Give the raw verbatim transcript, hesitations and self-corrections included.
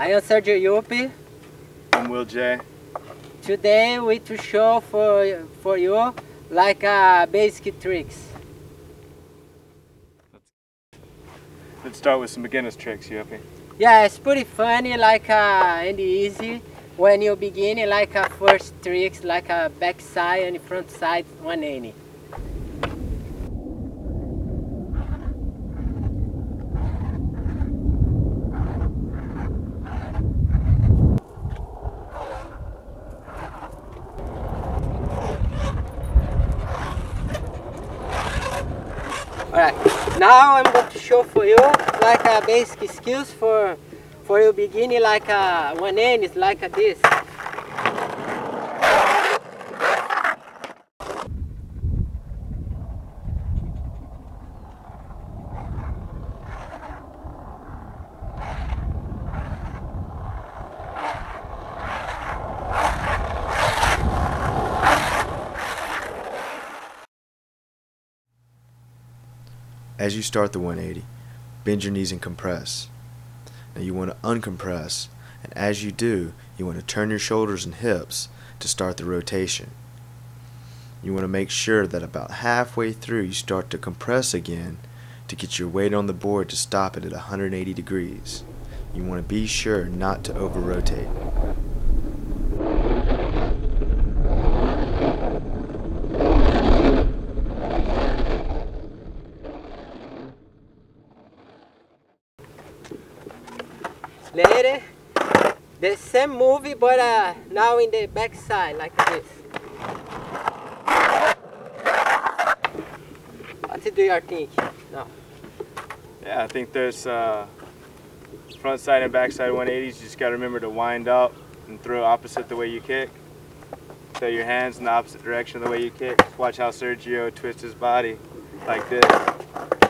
I am Sergio Yuppie. I'm Will J. Today we to show for, for you like uh, basic tricks. Let's start with some beginner's tricks, Yuppie. Yeah, it's pretty funny, like uh, and easy when you begin, like a uh, first tricks, like a uh, back side and front side one eighty. Alright, now I'm going to show for you like a basic skills for for you beginning like a one end is like a this. As you start the one eighty, bend your knees and compress. Now you want to uncompress, and as you do, you want to turn your shoulders and hips to start the rotation. You want to make sure that about halfway through you start to compress again to get your weight on the board to stop it at one hundred eighty degrees. You want to be sure not to over-rotate. Later, the same move, but uh, now in the back side, like this. What do you think now? Yeah, I think there's uh, front side and back side one eighties. You just got to remember to wind up and throw opposite the way you kick. Throw your hands in the opposite direction of the way you kick. Watch how Sergio twists his body like this.